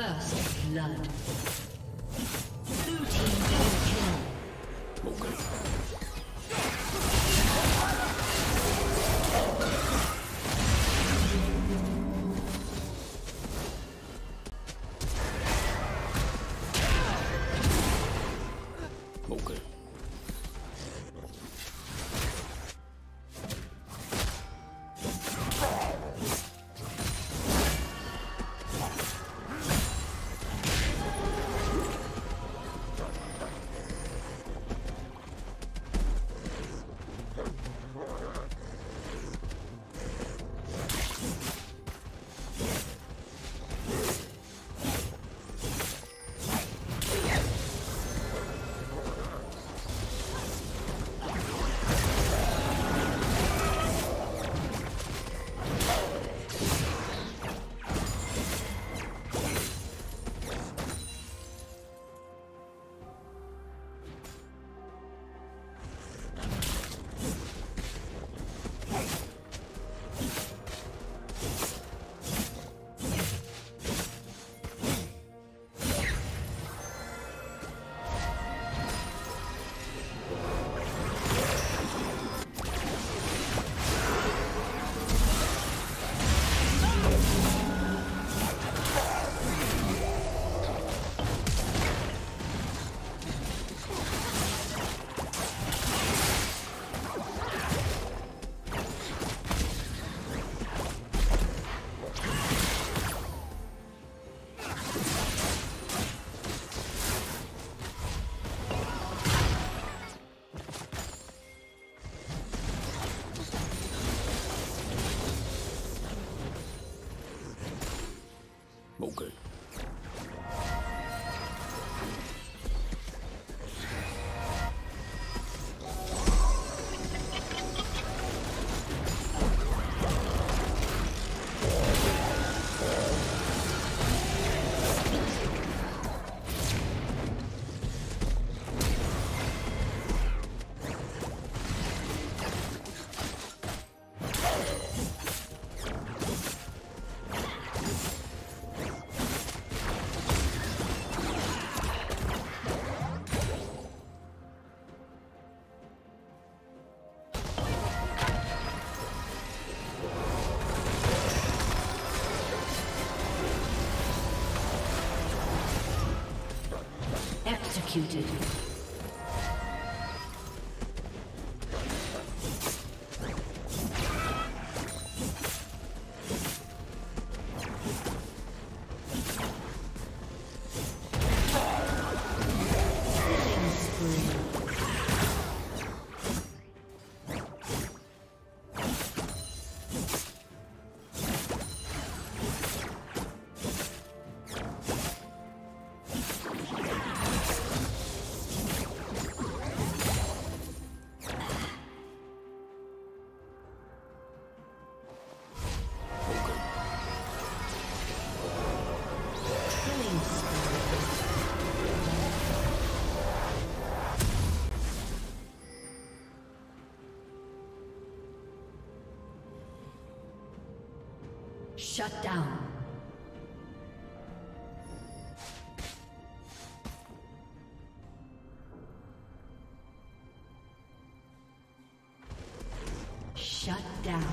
First blood. Blue team double kill. Executed. Shut down. Shut down.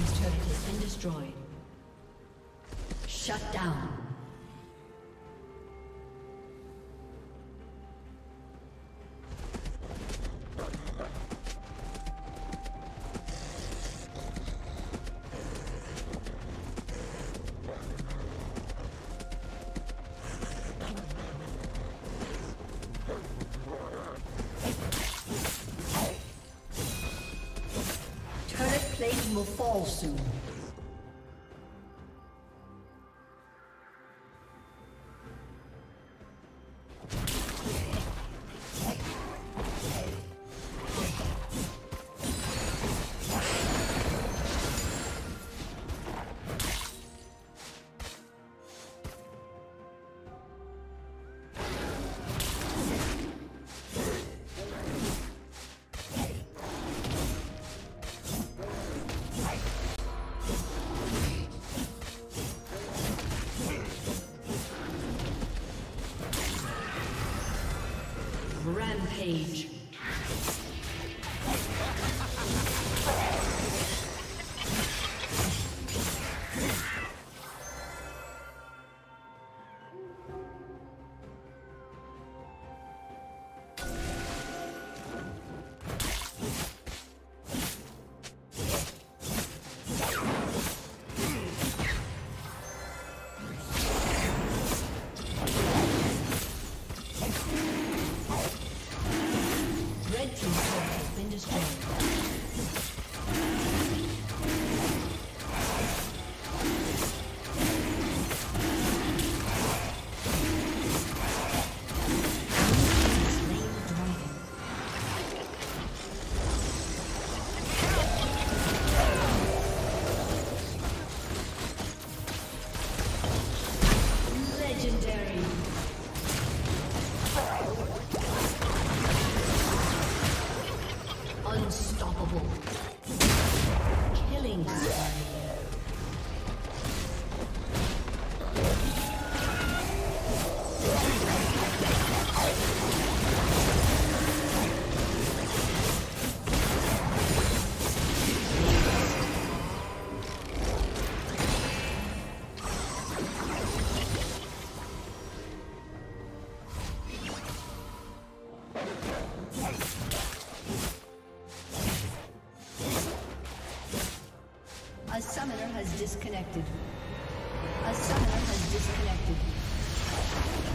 team's turret has been destroyed. Shut down. Will fall soon. Rampage. A summoner has disconnected.